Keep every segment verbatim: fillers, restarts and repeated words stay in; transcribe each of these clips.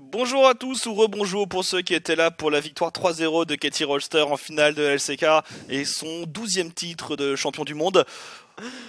Bonjour à tous ou rebonjour pour ceux qui étaient là pour la victoire trois zéro de K T Rolster en finale de L C K et son douzième titre de champion du monde.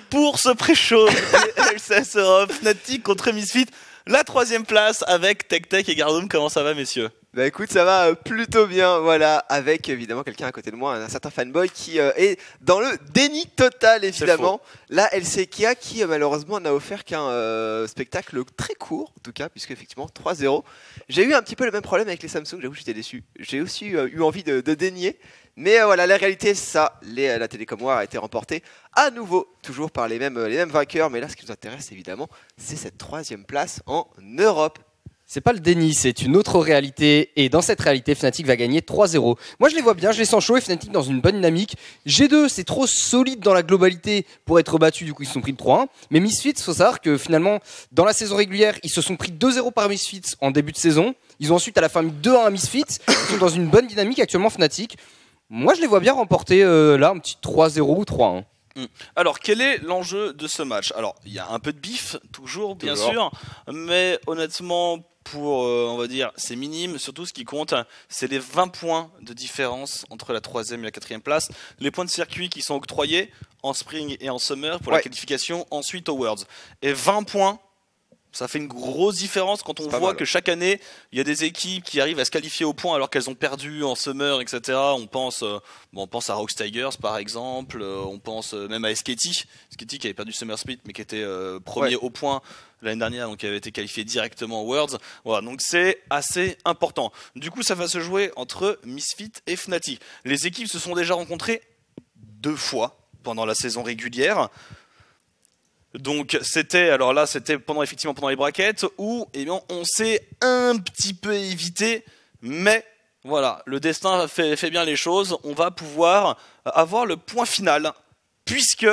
Pour ce pré-show L C S Europe, Fnatic contre Misfit, la troisième place avec Tektek et Gardoum. Comment ça va, messieurs? Bah écoute, ça va plutôt bien, voilà, avec évidemment quelqu'un à côté de moi, un certain fanboy qui euh, est dans le déni total, évidemment. La L C K qui euh, malheureusement n'a offert qu'un euh, spectacle très court, en tout cas, puisque effectivement trois zéro. J'ai eu un petit peu le même problème avec les Samsung, j'avoue, j'étais déçu. J'ai aussi euh, eu envie de, de dénier. Mais euh, voilà, la réalité, ça, les, la Télécom War a été remportée à nouveau, toujours par les mêmes, les mêmes vainqueurs. Mais là, ce qui nous intéresse, évidemment, c'est cette troisième place en Europe. C'est pas le déni, c'est une autre réalité, et dans cette réalité, Fnatic va gagner trois zéro. Moi je les vois bien, je les sens chauds, et Fnatic dans une bonne dynamique. G deux, c'est trop solide dans la globalité pour être battu, du coup ils se sont pris de trois un. Mais Misfits, il faut savoir que finalement, dans la saison régulière, ils se sont pris deux zéro par Misfits en début de saison. Ils ont ensuite à la fin mis deux un à Misfits. Ils sont dans une bonne dynamique actuellement, Fnatic. Moi je les vois bien remporter euh, là un petit trois zéro ou trois un. Alors, quel est l'enjeu de ce match? Alors, il y a un peu de bif, toujours, bien sûr, mais honnêtement, pour, euh, on va dire, c'est minime. Surtout, ce qui compte, c'est les vingt points de différence entre la troisième et la quatrième place. Les points de circuit qui sont octroyés en Spring et en Summer pour ouais. la qualification, ensuite aux Worlds. Et vingt points, ça fait une grosse différence quand on voit mal. que chaque année, il y a des équipes qui arrivent à se qualifier au point alors qu'elles ont perdu en Summer, et cetera. On pense, euh, bon, on pense à Rox Tigers, par exemple. Euh, on pense euh, même à S K T. S K T qui avait perdu Summer Split, mais qui était euh, premier ouais. au point l'année dernière, donc qui avait été qualifié directement aux Worlds. Voilà, donc c'est assez important. Du coup, ça va se jouer entre Misfit et Fnatic. Les équipes se sont déjà rencontrées deux fois pendant la saison régulière. Donc c'était, alors là c'était pendant, effectivement pendant les brackets où eh bien, on s'est un petit peu évité, mais voilà, le destin fait, fait bien les choses, on va pouvoir avoir le point final, puisque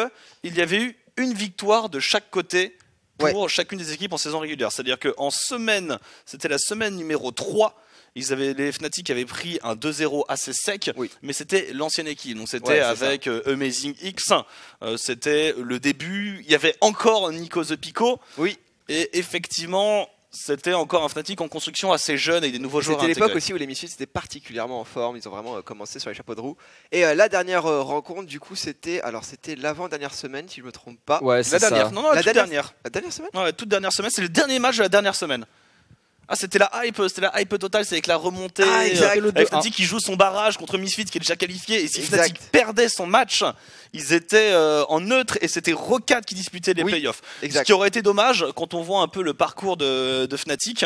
il y avait eu une victoire de chaque côté pour ouais. chacune des équipes en saison régulière, c'est-à-dire qu'en semaine, c'était la semaine numéro trois, Ils avaient, les Fnatic avaient pris un deux zéro assez sec, oui. mais c'était l'ancienne équipe. Donc c'était ouais, avec euh, Amazing X, euh, c'était le début. Il y avait encore Nico Zepico. Oui. Et effectivement, c'était encore un Fnatic en construction assez jeune avec des nouveaux joueurs. C'était l'époque aussi où les Misfits étaient particulièrement en forme. Ils ont vraiment euh, commencé sur les chapeaux de roue. Et euh, la dernière euh, rencontre, du coup, c'était alors c'était l'avant-dernière semaine, si je ne me trompe pas. Ouais, c'est ça. Dernière. Non, non, la, la toute dernière. dernière. La dernière semaine. Non, la toute dernière semaine. C'est le dernier match de la dernière semaine. Ah, c'était la hype, c'était la hype totale, c'est avec la remontée, ah, exact, euh, avec Fnatic qui joue son barrage contre Misfit qui est déjà qualifié, et si exact. Fnatic perdait son match, ils étaient euh, en neutre et c'était Rocket qui disputait les oui, playoffs. Exact. Ce qui aurait été dommage quand on voit un peu le parcours de, de Fnatic.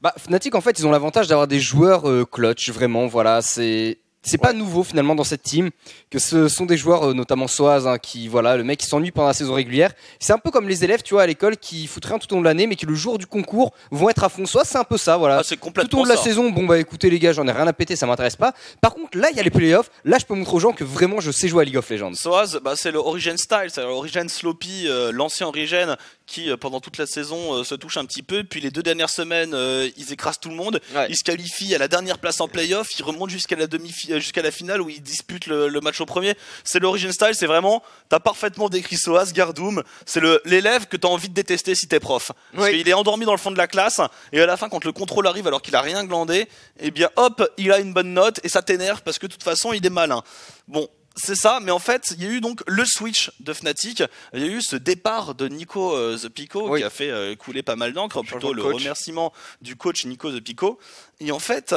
Bah, Fnatic en fait ils ont l'avantage d'avoir des joueurs euh, clutch, vraiment, voilà, c'est... C'est ouais. pas nouveau finalement dans cette team que ce sont des joueurs euh, notamment Soaz hein, qui voilà le mec qui s'ennuie pendant la saison régulière. C'est un peu comme les élèves tu vois à l'école qui foutent rien tout au long de l'année mais qui le jour du concours vont être à fond. Soaz c'est un peu ça voilà. Ah, tout au long de la ça. saison bon bah écoutez les gars j'en ai rien à péter ça m'intéresse pas. Par contre là il y a les playoffs là je peux montrer aux gens que vraiment je sais jouer à League of Legends. Soaz bah, c'est le Origin style, c'est l'Origin Sloppy, euh, l'ancien Origin qui euh, pendant toute la saison euh, se touche un petit peu puis les deux dernières semaines euh, ils écrasent tout le monde, ouais. ils se qualifient à la dernière place en playoff, ils remontent jusqu'à la demi-finale. Jusqu'à la finale où ils disputent le, le match au premier. C'est l'Origin Style, c'est vraiment, t'as parfaitement décrit Soaz, Gardoum, c'est l'élève que t'as envie de détester si t'es prof. Oui. Parce qu'il est endormi dans le fond de la classe, et à la fin quand le contrôle arrive alors qu'il a rien glandé, eh bien hop, il a une bonne note, et ça t'énerve parce que de toute façon il est malin. Bon, c'est ça, mais en fait, il y a eu donc le switch de Fnatic, il y a eu ce départ de Nico euh, Zepico oui. qui a fait euh, couler pas mal d'encre, plutôt le coach. remerciement du coach Nico Zepico, et en fait...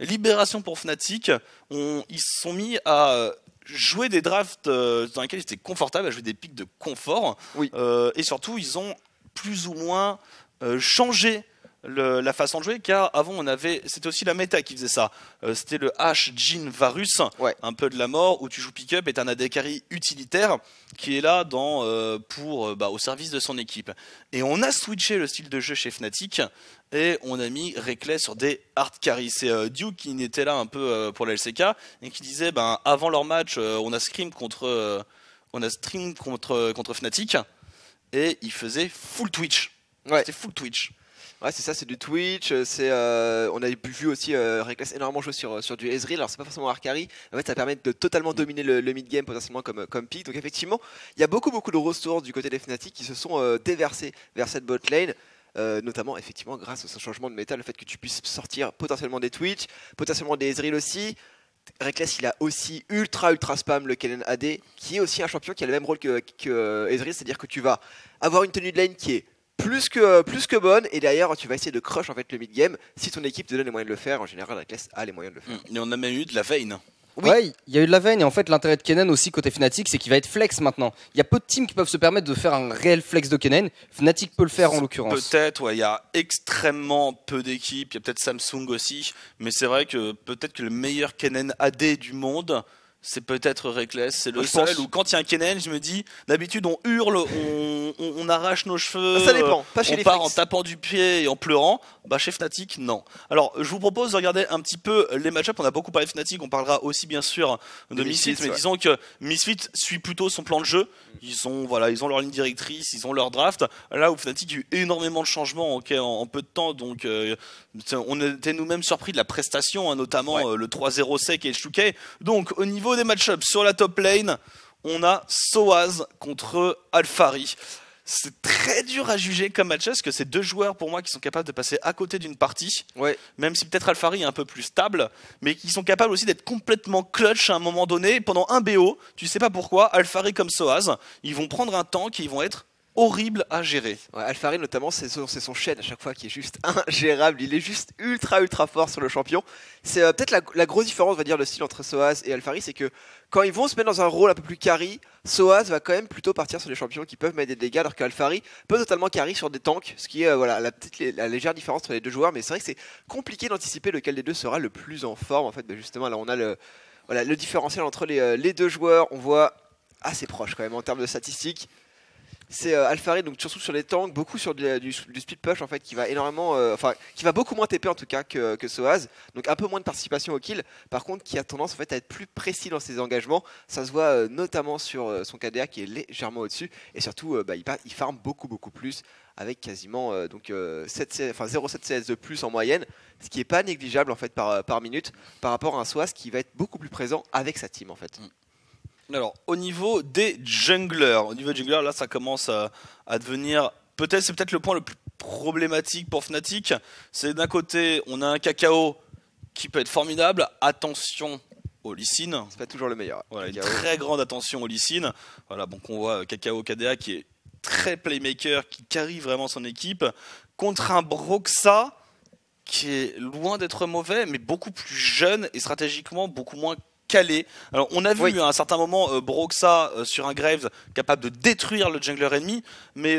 Libération pour Fnatic, on, ils se sont mis à jouer des drafts dans lesquels ils étaient confortables, à jouer des pics de confort. Oui. Euh, et surtout, ils ont plus ou moins euh, changé le, la façon de jouer, car avant, on avait, c'était aussi la méta qui faisait ça. Euh, c'était le H, Jhin, Varus, ouais. un peu de la mort, où tu joues pick-up et t'as un A D carry utilitaire qui est là dans, euh, pour, bah, au service de son équipe. Et on a switché le style de jeu chez Fnatic. Et on a mis Rekkles sur des hard carry. C'est euh, Duke qui était là un peu euh, pour la L C K et qui disait ben, avant leur match, euh, on a scrim contre, euh, on a stream contre, contre Fnatic et il faisait full Twitch. Ouais. C'était full Twitch. Ouais, c'est ça, c'est du Twitch. Euh, on a vu aussi euh, Rekkles énormément jouer sur, sur du Ezreal. Alors, c'est pas forcément Arcari. En fait, ça permet de totalement dominer le, le mid-game potentiellement comme, comme pick. Donc, effectivement, il y a beaucoup, beaucoup de ressources du côté des Fnatic qui se sont euh, déversées vers cette bot lane. Euh, notamment effectivement grâce à ce changement de méta, le fait que tu puisses sortir potentiellement des Twitch, potentiellement des Ezreal aussi. Rekkles, il a aussi ultra ultra spam le Kennen A D, qui est aussi un champion qui a le même rôle que, que Ezreal, c'est-à-dire que tu vas avoir une tenue de lane qui est plus que, plus que bonne, et derrière tu vas essayer de crush en fait le mid-game, si ton équipe te donne les moyens de le faire. En général, Rekkles a les moyens de le faire. Et on a même eu de la veine. Oui. Ouais, il y a eu de la veine, et en fait l'intérêt de Kennen aussi côté Fnatic, c'est qu'il va être flex maintenant. Il y a peu de teams qui peuvent se permettre de faire un réel flex de Kennen. Fnatic peut le faire en l'occurrence. Peut-être, ouais, il y a extrêmement peu d'équipes, il y a peut-être Samsung aussi, mais c'est vrai que peut-être que le meilleur Kennen A D du monde, c'est peut-être Rekkles, c'est le seul où quand il y a un Kennen, je me dis, d'habitude on hurle, on, on, on arrache nos cheveux, ça dépend. Pas chez on les part flex. En tapant du pied et en pleurant, bah chez Fnatic, non. Alors je vous propose de regarder un petit peu les match-up, on a beaucoup parlé de Fnatic, on parlera aussi bien sûr de Misfit, Misfit, mais ouais. Disons que Misfit suit plutôt son plan de jeu, ils ont, voilà, ils ont leur ligne directrice, ils ont leur draft, là où Fnatic a eu énormément de changements okay, en, en peu de temps, donc euh, on était nous-mêmes surpris de la prestation, hein, notamment ouais. euh, le trois zéro sec et le Shukai. Donc au niveau des match-up sur la top lane, on a Soaz contre Alphari. C'est très dur à juger comme match-up parce que c'est deux joueurs pour moi qui sont capables de passer à côté d'une partie, ouais. Même si peut-être Alphari est un peu plus stable, mais qui sont capables aussi d'être complètement clutch à un moment donné. Pendant un B O, tu sais pas pourquoi, Alphari comme Soaz, ils vont prendre un tank et ils vont être horrible à gérer. Ouais, Alphari notamment, c'est son, son chaîne à chaque fois qui est juste ingérable. Il est juste ultra ultra fort sur le champion. C'est euh, peut-être la, la grosse différence, on va dire, de style entre Soaz et Alphari, c'est que quand ils vont se mettre dans un rôle un peu plus carry, Soaz va quand même plutôt partir sur les champions qui peuvent mettre des dégâts, alors qu'Alphari peut totalement carry sur des tanks, ce qui est euh, voilà, la, petite, la légère différence entre les deux joueurs. Mais c'est vrai que c'est compliqué d'anticiper lequel des deux sera le plus en forme. En fait, ben justement, là on a le, voilà, le différentiel entre les, euh, les deux joueurs. On voit assez proche quand même en termes de statistiques. C'est euh, Alphari, donc surtout sur les tanks, beaucoup sur du, du, du speed push en fait, qui va énormément, euh, enfin qui va beaucoup moins T P en tout cas que, que Soaz, donc un peu moins de participation au kill. Par contre, qui a tendance en fait à être plus précis dans ses engagements. Ça se voit euh, notamment sur euh, son K D A qui est légèrement au-dessus, et surtout euh, bah, il, il farm beaucoup beaucoup plus avec quasiment euh, donc euh, zéro virgule sept C S de plus en moyenne, ce qui est pas négligeable en fait par, par minute par rapport à un Soaz qui va être beaucoup plus présent avec sa team en fait. Mm. Alors, au niveau des junglers, au niveau des junglers, là ça commence à, à devenir, peut-être c'est peut-être le point le plus problématique pour Fnatic, c'est d'un côté on a un Kakao qui peut être formidable, attention au Lee Sin. C'est pas toujours le meilleur. Voilà, une très grande attention au Lee Sin. Voilà, donc on voit Kakao K D A qui est très playmaker, qui carry vraiment son équipe, contre un Broxah qui est loin d'être mauvais, mais beaucoup plus jeune et stratégiquement beaucoup moins calé. Alors on a vu oui. à un certain moment euh, Broxah euh, sur un Graves capable de détruire le jungler ennemi, mais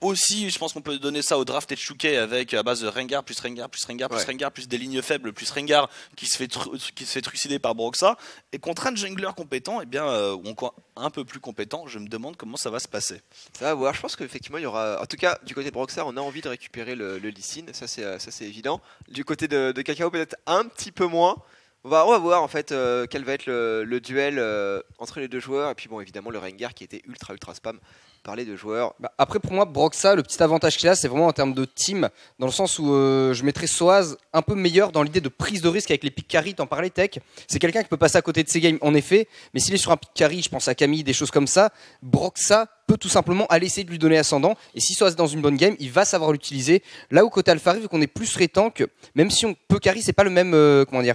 aussi je pense qu'on peut donner ça au draft et Shukai avec à base de Rengar plus Rengar plus Rengar plus ouais. Rengar plus des lignes faibles plus Rengar qui se fait, qui se fait trucider par Broxah, et contre un jungler compétent, et eh bien euh, encore un peu plus compétent, je me demande comment ça va se passer. Ça va voir, je pense qu'effectivement il y aura, en tout cas du côté de Broxah on a envie de récupérer le, le Lee Sin, ça c'est évident. Du côté de, de Kakao peut-être un petit peu moins. On va, on va voir en fait euh, quel va être le, le duel euh, entre les deux joueurs, et puis bon évidemment le Rengar qui était ultra ultra spam par les deux joueurs. Bah après pour moi Broxah, le petit avantage qu'il a c'est vraiment en termes de team, dans le sens où euh, je mettrais Soaz un peu meilleur dans l'idée de prise de risque avec les pick carry, t'en parlais Tech, c'est quelqu'un qui peut passer à côté de ses games en effet, mais s'il est sur un pick carry, je pense à Camille, des choses comme ça, Broxah peut tout simplement aller essayer de lui donner ascendant, et si Soaz est dans une bonne game, il va savoir l'utiliser. Là où côté Alphari, vu qu'on est plus rétank, même si on peut carry, c'est pas le même, euh, comment dire,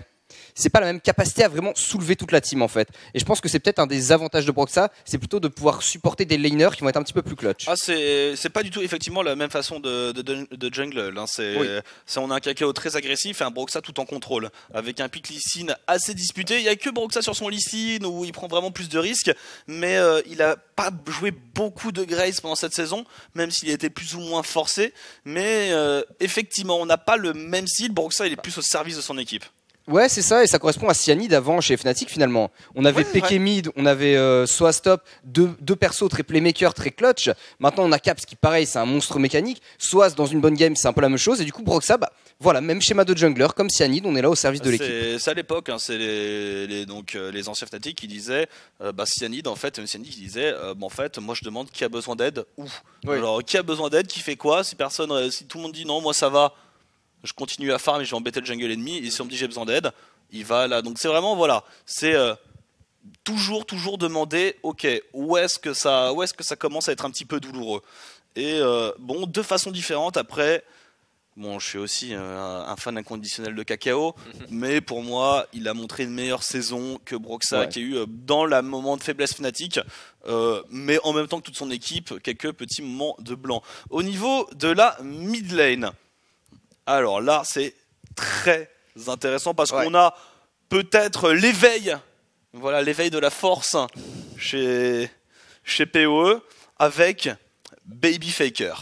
c'est pas la même capacité à vraiment soulever toute la team en fait. Et je pense que c'est peut-être un des avantages de Broxah, c'est plutôt de pouvoir supporter des laners qui vont être un petit peu plus clutch. Ah, c'est pas du tout effectivement la même façon de, de, de jungle. Hein. C'est, oui. On a un Kakao très agressif et un Broxah tout en contrôle, avec un pick Lee Sin assez disputé. Il n'y a que Broxah sur son Lee Sin où il prend vraiment plus de risques, mais euh, il a pas joué beaucoup de Graves pendant cette saison, même s'il a été plus ou moins forcé. Mais euh, effectivement, on n'a pas le même style. Broxah il est plus au service de son équipe. Ouais, c'est ça, et ça correspond à Cyanide avant chez Fnatic finalement. On avait ouais, P K mid, on avait euh, Soaz top, deux, deux persos très playmaker, très clutch. Maintenant on a Caps qui pareil, c'est un monstre mécanique. Soaz dans une bonne game, c'est un peu la même chose. Et du coup Broxah bah, Voilà, même schéma de jungler, comme Cyanide, on est là au service de l'équipe. C'est à l'époque, hein, c'est les, les, donc, les anciens Fnatic qui disaient, euh, bah, Cyanide en fait, Cyanide qui disait, euh, bah, en fait, moi je demande qui a besoin d'aide, où oui. Alors qui a besoin d'aide, qui fait quoi, si, personne, euh, si tout le monde dit non, moi ça va, je continue à farm et je vais embêter le jungle ennemi, et si on me dit j'ai besoin d'aide, il va là. Donc c'est vraiment, voilà, c'est euh, toujours, toujours demander, ok, où est-ce que, est que ça commence à être un petit peu douloureux. Et euh, bon, de façon différente après. Bon, je suis aussi euh, un fan inconditionnel de Kakao, mais pour moi, il a montré une meilleure saison que Broxah, ouais. qui a eu euh, dans le moment de faiblesse Fnatic, euh, mais en même temps que toute son équipe, quelques petits moments de blanc. Au niveau de la mid lane, alors là, c'est très intéressant parce ouais. qu'on a peut-être l'éveil, voilà, l'éveil de la force chez, chez P O E avec Baby Faker.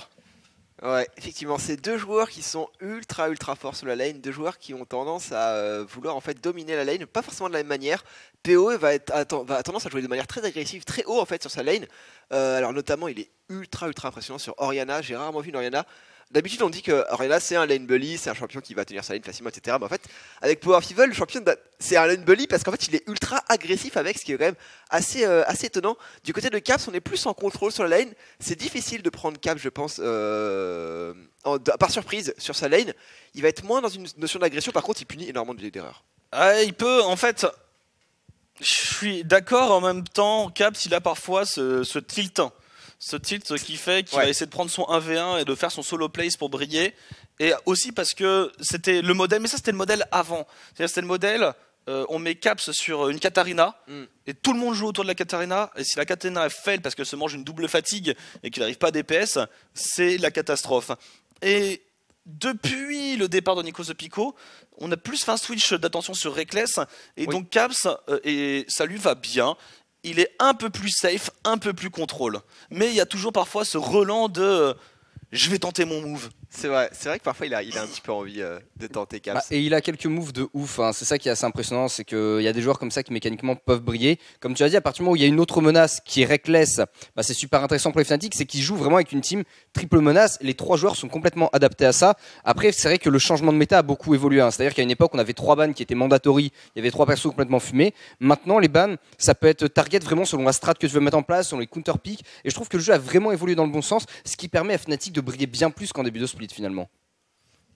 Ouais, effectivement, c'est deux joueurs qui sont ultra ultra forts sur la lane, deux joueurs qui ont tendance à euh, vouloir en fait dominer la lane, pas forcément de la même manière. P O E va, être, a, ten, va a tendance à jouer de manière très agressive, très haut en fait sur sa lane. Euh, alors notamment, il est ultra ultra impressionnant sur Orianna, j'ai rarement vu une Orianna. D'habitude, on dit que Orianna c'est un lane bully, c'est un champion qui va tenir sa lane facilement, et cetera. Mais en fait, avec Power Feeble, le champion c'est un lane bully parce qu'en fait il est ultra agressif avec, ce qui est quand même assez, euh, assez étonnant. Du côté de Caps, on est plus en contrôle sur la lane. C'est difficile de prendre Caps, je pense, euh, en, de, par surprise sur sa lane. Il va être moins dans une notion d'agression, par contre, il punit énormément d'erreurs. Ah, il peut, en fait, je suis d'accord, en même temps, Caps il a parfois ce, ce tiltant. Ce tilt qui fait qu'il ouais. va essayer de prendre son un v un et de faire son solo plays pour briller. Et aussi parce que c'était le modèle, mais ça c'était le modèle avant. C'est-à-dire c'était le modèle, euh, on met Caps sur une Katarina, mm. et tout le monde joue autour de la Katarina. Et si la Katarina est fail parce qu'elle se mange une double fatigue et qu'il n'arrive pas à D P S, c'est la catastrophe. Et depuis le départ de Nico Zepico, on a plus fait un switch d'attention sur Rekkles. Et oui. donc Caps, euh, et ça lui va bien. Il est un peu plus safe, un peu plus contrôle. Mais il y a toujours parfois ce relent de euh, « je vais tenter mon move ». C'est vrai, c'est vrai que parfois il a, il a un petit peu envie euh, de tenter Caps. Bah, et il a quelques moves de ouf, hein. C'est ça qui est assez impressionnant, c'est qu'il y a des joueurs comme ça qui mécaniquement peuvent briller. Comme tu as dit, à partir du moment où il y a une autre menace qui est Rekkles, bah, c'est super intéressant pour les Fnatic, c'est qu'ils jouent vraiment avec une team triple menace. Les trois joueurs sont complètement adaptés à ça. Après, c'est vrai que le changement de méta a beaucoup évolué, hein. C'est-à-dire qu'à une époque, on avait trois bans qui étaient mandatory, il y avait trois persos complètement fumés. Maintenant, les bans, ça peut être target vraiment selon la strat que tu veux mettre en place, selon les counter picks. Et je trouve que le jeu a vraiment évolué dans le bon sens, ce qui permet à Fnatic de briller bien plus qu'en début de split finalement.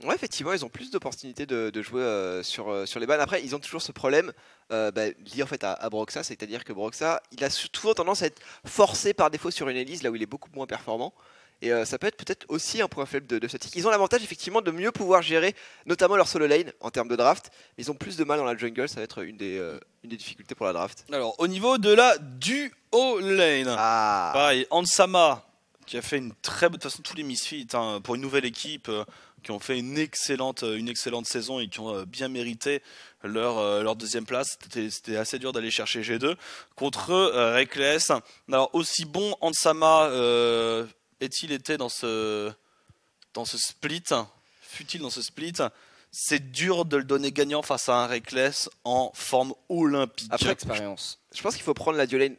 Ouais, effectivement, ils ont plus d'opportunités de, de jouer euh, sur, euh, sur les bans. Après, ils ont toujours ce problème euh, bah, lié en fait à, à Broxah, c'est-à-dire que Broxah, il a souvent tendance à être forcé par défaut sur une Elise là où il est beaucoup moins performant. Et euh, ça peut être peut-être aussi un point faible de, de Fnatic. Ils ont l'avantage effectivement de mieux pouvoir gérer notamment leur solo lane en termes de draft. Ils ont plus de mal dans la jungle, ça va être une des, euh, une des difficultés pour la draft. Alors, au niveau de la duo lane, ah. pareil, Hans Sama qui a fait une très bonne... De toute façon, tous les Misfits, hein, pour une nouvelle équipe, euh, qui ont fait une excellente, une excellente saison et qui ont euh, bien mérité leur, euh, leur deuxième place. C'était assez dur d'aller chercher G deux. Contre euh, Rekkles. Alors, aussi bon, Hans Sama euh, est-il été dans ce, dans ce split Fut-il dans ce split C'est dur de le donner gagnant face à un Rekkles en forme olympique. Après expérience. Je pense qu'il faut prendre la duel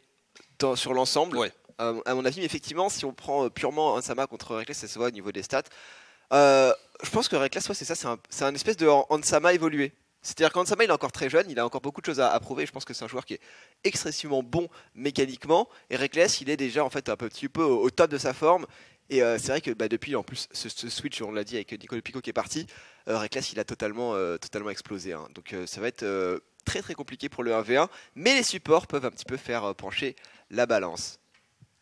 lane sur l'ensemble. Ouais. Euh, à mon avis, mais effectivement, si on prend euh, purement Hans Sama contre Rekkles, ça se voit au niveau des stats. Euh, je pense que Rekkles, ouais, c'est ça, c'est un, un espèce de Hans Sama évolué. C'est-à-dire qu'Hans Sama, il est encore très jeune, il a encore beaucoup de choses à, à prouver. Je pense que c'est un joueur qui est extrêmement bon mécaniquement. Et Rekkles, il est déjà en fait un petit peu au, au top de sa forme. Et euh, c'est vrai que bah, depuis, en plus, ce, ce switch, on l'a dit avec Nico Zepico qui est parti, euh, Rekkles, il a totalement, euh, totalement explosé. Hein. Donc euh, ça va être euh, très très compliqué pour le un v un. Mais les supports peuvent un petit peu faire euh, pencher la balance.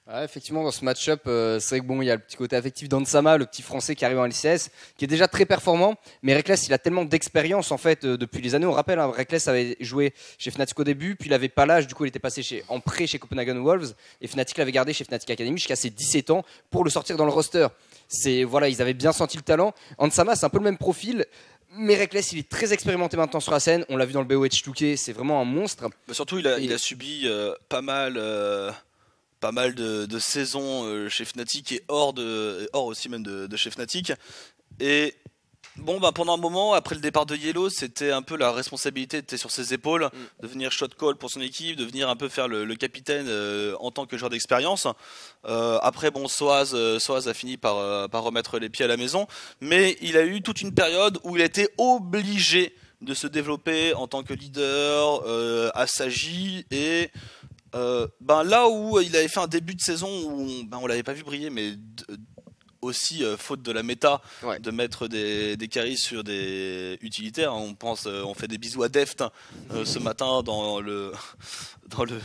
Ah, effectivement, dans ce match-up, euh, c'est vrai que bon, il y a le petit côté affectif d'Hans Sama, le petit français qui arrive en L C S, qui est déjà très performant, mais Rekkles, il a tellement d'expérience en fait euh, depuis les années. On rappelle, hein, Rekkles avait joué chez Fnatic au début, puis il avait pas l'âge, du coup il était passé chez, en prêt chez Copenhagen Wolves, et Fnatic l'avait gardé chez Fnatic Academy jusqu'à ses dix-sept ans pour le sortir dans le roster. C'est, voilà, ils avaient bien senti le talent. Hans Sama, c'est un peu le même profil. Mais Rekkles, il est très expérimenté maintenant sur la scène. On l'a vu dans le B O H deux K, c'est vraiment un monstre. Bah, surtout, il a, il a subi euh, pas mal... Euh... pas mal de, de saisons euh, chez Fnatic et hors, de, hors aussi même de, de chez Fnatic. Et Bon bah pendant un moment, après le départ de Yellow, c'était un peu la responsabilité était sur ses épaules, mm. de venir shot call pour son équipe, de venir un peu faire le, le capitaine euh, en tant que joueur d'expérience. Euh, après bon, Soaz, euh, Soaz a fini par, euh, par remettre les pieds à la maison, mais il a eu toute une période où il a été obligé de se développer en tant que leader, euh, assagi et... Euh, ben là où il avait fait un début de saison où on, ben on l'avait pas vu briller, mais aussi euh, faute de la méta, ouais. de mettre des, des carries sur des utilitaires. On pense, euh, on fait des bisous à Deft euh, ce matin dans le dans le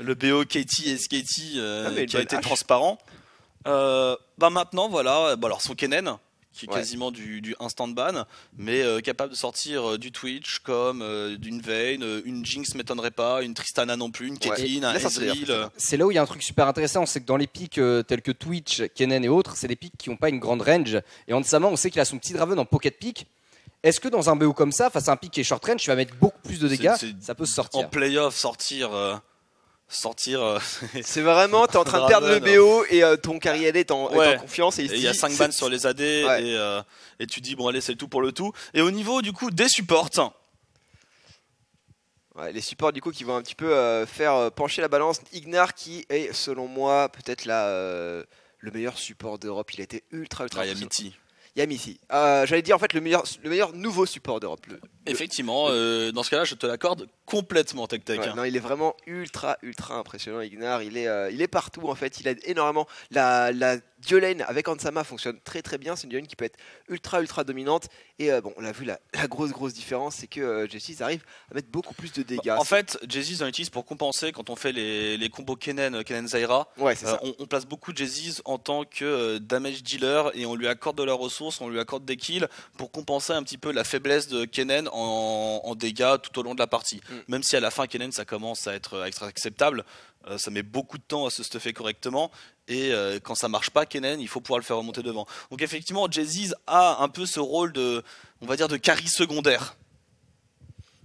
le B O K T S K T euh, ah, qui a été H. transparent. Euh, ben maintenant voilà, bon, alors son Kennen qui est ouais. quasiment du, du instant ban, mais euh, capable de sortir euh, du Twitch comme euh, d'une Vayne, euh, une Jinx m'étonnerait pas, une Tristana non plus, une Caitlyn, ouais. un Ezreal. C'est là où il y a un truc super intéressant, c'est que dans les pics euh, tels que Twitch, Kennen et autres, c'est des pics qui n'ont pas une grande range. Et Hans Sama, on sait qu'il a son petit Draven en pocket pick. Est-ce que dans un B O comme ça, face à un pick qui est short range, tu vas mettre beaucoup plus de dégâts, c est, c est ça peut se sortir. En playoff, sortir... Euh... sortir euh, c'est vraiment t'es en train de perdre le B O et euh, ton carry A D est en, ouais. est en confiance et il y a cinq bans sur les A D ouais. et, euh, et tu dis bon allez c'est tout pour le tout. Et au niveau du coup des supports, ouais, les supports du coup qui vont un petit peu euh, faire euh, pencher la balance. Ignar qui est selon moi peut-être là euh, le meilleur support d'Europe, il a été ultra ultra ouais, Yamisi. Euh, J'allais dire en fait le meilleur, le meilleur nouveau support d'Europe. Effectivement, le... euh, dans ce cas-là, je te l'accorde complètement, Tektek. Ouais, hein. Non, il est vraiment ultra, ultra impressionnant, Ignar. Il est, euh, il est partout en fait. Il aide énormément. La, la duo lane avec Hans Sama fonctionne très, très bien. C'est une duo lane qui peut être ultra, ultra dominante. Et euh, bon, on l'a vu, la, la grosse, grosse différence, c'est que euh, Jessie arrive à mettre beaucoup plus de dégâts. En fait, Jessie en utilise pour compenser quand on fait les, les combos Kennen, Kennen Zaira. Ouais, c'est euh, ça. On, on place beaucoup Jessie en tant que euh, damage dealer et on lui accorde de la ressource. On lui accorde des kills pour compenser un petit peu la faiblesse de Kennen en, en dégâts tout au long de la partie. Mm. Même si à la fin Kennen ça commence à être extra acceptable, euh, ça met beaucoup de temps à se stuffer correctement et euh, quand ça marche pas Kennen, il faut pouvoir le faire remonter devant. Donc effectivement Jayziz a un peu ce rôle de, on va dire, de carry secondaire.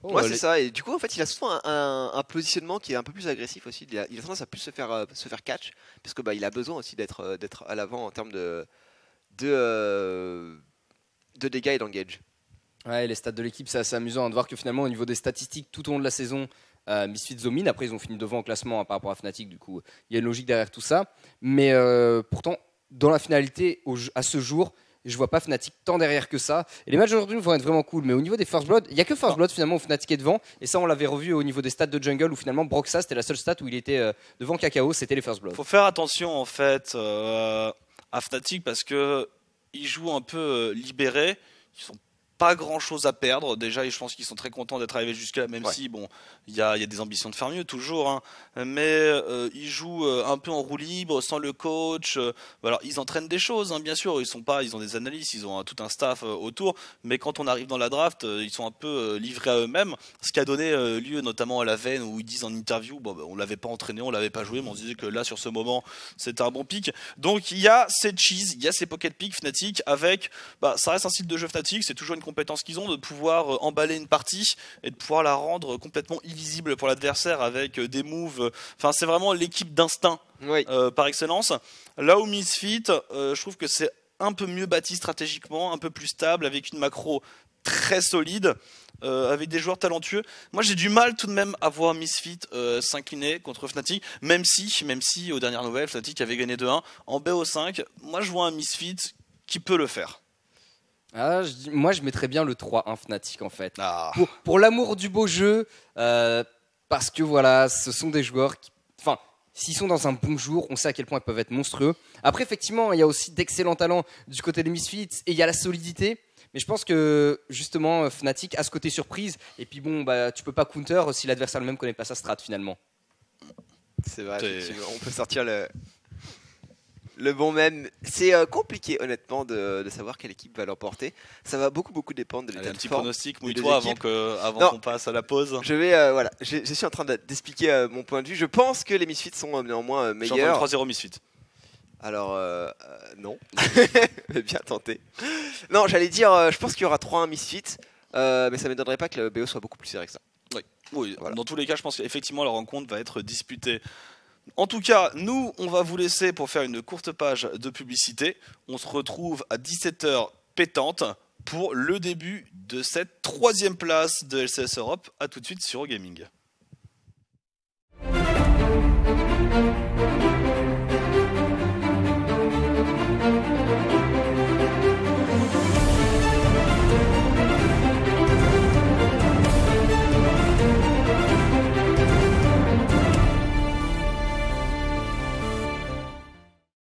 Oh, ouais, c'est ça, et du coup en fait il a souvent un, un, un positionnement qui est un peu plus agressif aussi. Il a, il a tendance à plus se faire, euh, se faire catch parce que bah, il a besoin aussi d'être euh, d'être à l'avant en termes de De, euh, de dégâts et d'engage. Ouais, les stats de l'équipe, c'est assez amusant de voir que finalement, au niveau des statistiques, tout au long de la saison, euh, Misfit domine. Après, ils ont fini devant en classement hein, par rapport à Fnatic, du coup, il y a une logique derrière tout ça. Mais euh, pourtant, dans la finalité, au, à ce jour, je vois pas Fnatic tant derrière que ça. Et les matchs aujourd'hui vont être vraiment cool. Mais au niveau des First Blood, il n'y a que First Blood finalement où Fnatic est devant. Et ça, on l'avait revu au niveau des stats de Jungle où finalement Broxah, c'était la seule stat où il était euh, devant Kakao, c'était les First Blood. Faut faire attention en fait. Euh... à Fnatic parce que ils jouent un peu libérés, ils sont pas grand chose à perdre déjà. Je pense qu'ils sont très contents d'être arrivés jusque là, même ouais. si bon, il y a, y a des ambitions de faire mieux toujours, hein. Mais euh, ils jouent euh, un peu en roue libre, sans le coach. Euh, alors ils entraînent des choses, hein, bien sûr. Ils sont pas, ils ont des analystes, ils ont hein, tout un staff euh, autour. Mais quand on arrive dans la draft, euh, ils sont un peu euh, livrés à eux-mêmes. Ce qui a donné euh, lieu notamment à la veine où ils disent en interview, bon, bah, on l'avait pas entraîné, on l'avait pas joué, mais on se disait que là sur ce moment, c'était un bon pick. Donc il y a ces cheese, il y a ces pocket picks Fnatic avec, bah, ça reste un style de jeu Fnatic, c'est toujours une compétence qu'ils ont de pouvoir emballer une partie et de pouvoir la rendre complètement illisible pour l'adversaire avec des moves. Enfin, c'est vraiment l'équipe d'instinct oui. euh, par excellence. Là où Misfit, euh, je trouve que c'est un peu mieux bâti stratégiquement, un peu plus stable, avec une macro très solide, euh, avec des joueurs talentueux. Moi, j'ai du mal tout de même à voir Misfit euh, s'incliner contre Fnatic, même si, même si, aux dernières nouvelles, Fnatic avait gagné deux un. En B O cinq, moi, je vois un Misfit qui peut le faire. Ah, je, moi, je mettrais bien le trois un hein, Fnatic, en fait. Ah. Pour, pour l'amour du beau jeu, euh, parce que voilà, ce sont des joueurs qui... Enfin, s'ils sont dans un bon jour, on sait à quel point ils peuvent être monstrueux. Après, effectivement, il y a aussi d'excellents talents du côté des Misfits, et il y a la solidité. Mais je pense que, justement, Fnatic a ce côté surprise. Et puis bon, bah, tu peux pas counter si l'adversaire lui-même connaît pas sa strat, finalement. C'est vrai, on peut sortir le... Le bon même, c'est euh, compliqué honnêtement de, de savoir quelle équipe va l'emporter. Ça va beaucoup beaucoup dépendre de l'état de forme. Un petit pronostic, mouille-toi avant qu'on avant qu'on passe à la pause. Je vais, euh, voilà, je, je suis en train d'expliquer euh, mon point de vue. Je pense que les Misfits sont euh, néanmoins euh, meilleurs. trois zéro Misfits. Alors, euh, euh, non, bien tenté. Non, j'allais dire, euh, je pense qu'il y aura trois un Misfits, euh, mais ça ne m'étonnerait pas que le B O soit beaucoup plus serré que ça. Oui, oui voilà. Dans tous les cas, je pense qu'effectivement la rencontre va être disputée. En tout cas, nous, on va vous laisser pour faire une courte page de publicité. On se retrouve à dix-sept heures pétante pour le début de cette troisième place de L C S Europe. A tout de suite sur Gaming.